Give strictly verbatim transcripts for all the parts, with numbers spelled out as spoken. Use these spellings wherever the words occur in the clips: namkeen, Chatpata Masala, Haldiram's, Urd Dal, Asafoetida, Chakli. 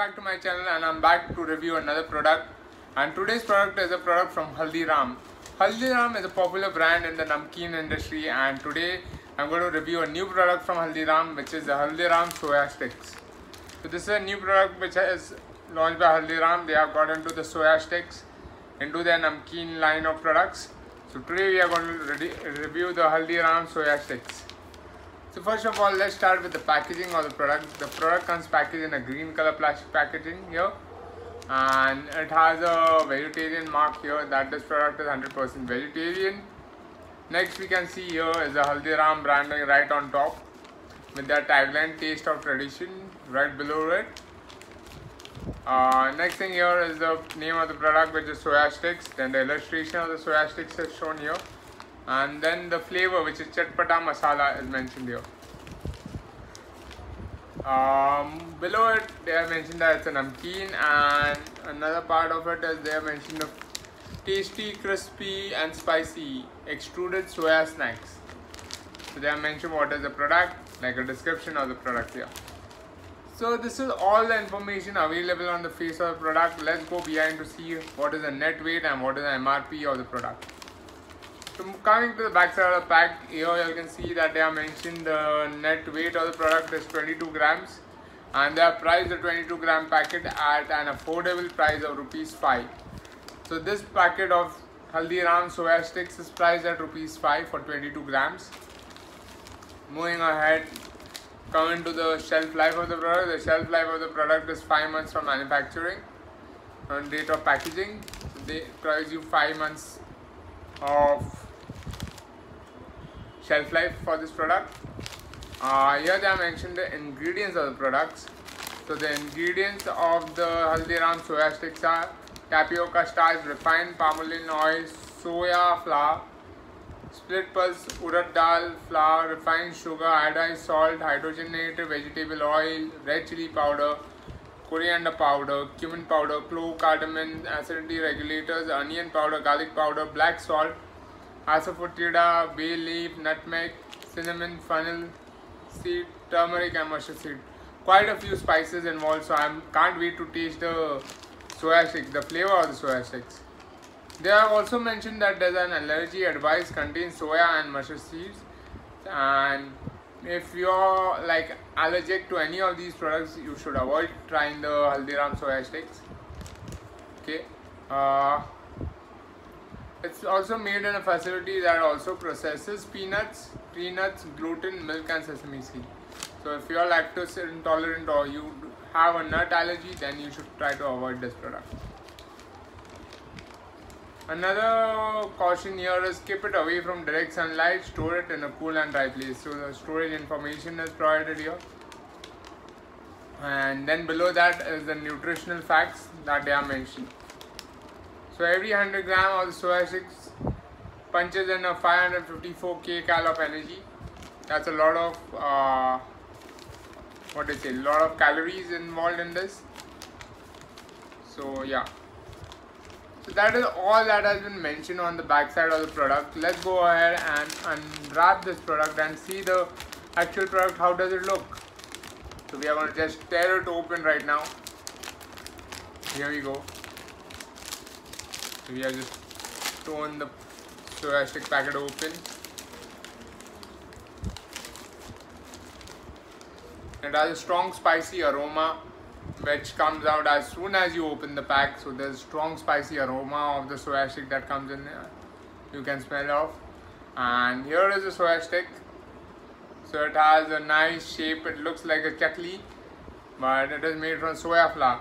back to my channel, and I'm back to review another product. And today's product is a product from Haldiram. Haldiram is a popular brand in the namkeen industry, and today I'm going to review a new product from Haldiram, which is the Haldiram soya sticks. So this is a new product which is launched by Haldiram. They have got into the soya sticks, into their namkeen line of products. So today we are going to review the Haldiram soya sticks. So first of all, let's start with the packaging of the product. The product comes packaged in a green color plastic packaging here, and it has a vegetarian mark here that this product is one hundred percent vegetarian. Next we can see here is the Haldiram branding right on top with their tagline "Taste of Tradition" right below it. Uh, next thing here is the name of the product, which is soya sticks. Then the illustration of the soya sticks is shown here. And then the flavor, which is Chatpata Masala, is mentioned here. Um, below it, they have mentioned that it's a namkeen, and another part of it is they have mentioned the tasty, crispy, and spicy extruded soya snacks. So they have mentioned what is the product, like a description of the product here. So this is all the information available on the face of the product. Let's go behind to see what is the net weight and what is the M R P of the product. So coming to the back side of the pack, here you can see that they have mentioned the net weight of the product is twenty-two grams, and they have priced the twenty-two gram packet at an affordable price of rupees five. So this packet of Haldiram soya sticks is priced at rupees five for twenty-two grams. Moving ahead, coming to the shelf life of the product. The shelf life of the product is five months from manufacturing, on date of packaging. So they price you five months of shelf life for this product. Uh, here they have mentioned the ingredients of the products. So the ingredients of the Haldiram soya sticks are tapioca starch, refined palm oil, soya flour, split pulse, urad dal, flour, refined sugar, iodized salt, hydrogenated vegetable oil, red chili powder, coriander powder, cumin powder, clove, cardamom, acidity regulators, onion powder, garlic powder, black salt, asafoetida, bay leaf, nutmeg, cinnamon, fennel seed, turmeric, and mustard seed. Quite a few spices involved, so I can't wait to taste the soya sticks, the flavor of the soya sticks. They have also mentioned that there's an allergy advice, contains soya and mustard seeds, and if you're like allergic to any of these products, you should avoid trying the Haldiram soya sticks. Okay. Uh, it's also made in a facility that also processes peanuts, tree nuts, gluten, milk, and sesame seed. So if you're lactose intolerant or you have a nut allergy, then you should try to avoid this product. Another caution here is keep it away from direct sunlight, store it in a cool and dry place. So the storage information is provided here. And then below that is the nutritional facts that they are mentioned. So every one hundred gram of the soya sticks punches in a five hundred fifty-four kilocal of energy. That's a lot of, uh, what do you say, lot of calories involved in this. So yeah. So that is all that has been mentioned on the back side of the product. Let's go ahead and unwrap this product and see the actual product. How does it look? So we are going to just tear it open right now. Here we go. So we have just torn the soya stick packet open. It has a strong spicy aroma, which comes out as soon as you open the pack. So there's strong spicy aroma of the soya stick that comes in there. You can smell off. And here is the soya stick. So it has a nice shape. It looks like a chakli, but it is made from soya flour.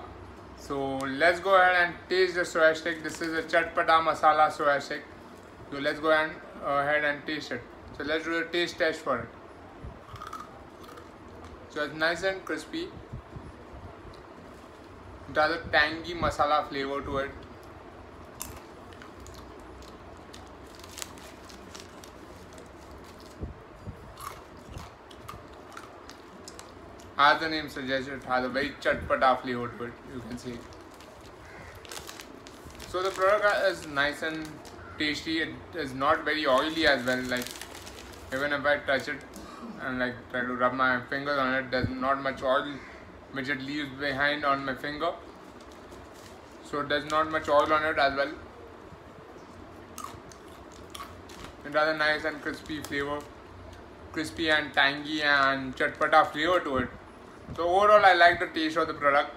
So let's go ahead and taste the soya stick. This is a Chatpata Masala soya stick. So let's go and, uh, ahead and taste it. So let's do a taste test for it. So it's nice and crispy. It has a tangy masala flavor to it. As the name suggests, it has a very chatpata flavor to it, you can see. So the product is nice and tasty. It is not very oily as well. Like even if I touch it and like try to rub my fingers on it, there's not much oil which it leaves behind on my finger, so there's not much oil on it as well. It has a nice and crispy flavor, crispy and tangy and chatpata flavor to it. So overall I like the taste of the product.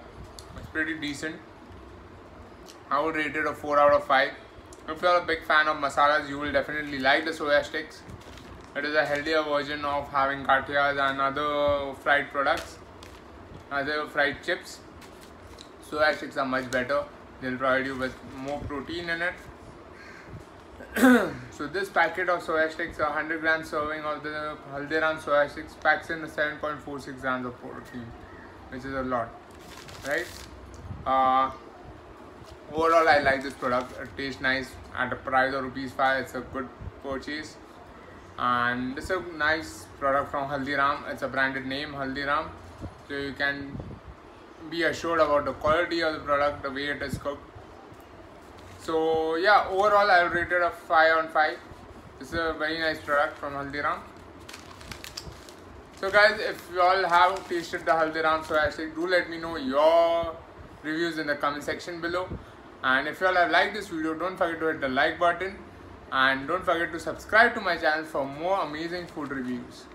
It's pretty decent. I would rate it a four out of five. If you are a big fan of masalas, you will definitely like the soya sticks. It is a healthier version of having katiyas and other fried products, other fried chips. Soya sticks are much better. They'll provide you with more protein in it. So this packet of soya sticks, a one hundred gram serving of the Haldiram's soya sticks packs in seven point four six grams of protein, which is a lot, right? Uh, overall I like this product. It tastes nice. At a price of rupees five, it's a good purchase, and it's a nice product from Haldiram. It's a branded name, Haldiram, so you can be assured about the quality of the product, the way it is cooked. So yeah, overall I rated a five on five. It's a very nice product from Haldiram. So guys, if you all have tasted the Haldiram soya stick, do let me know your reviews in the comment section below. And if you all have liked this video, don't forget to hit the like button, and don't forget to subscribe to my channel for more amazing food reviews.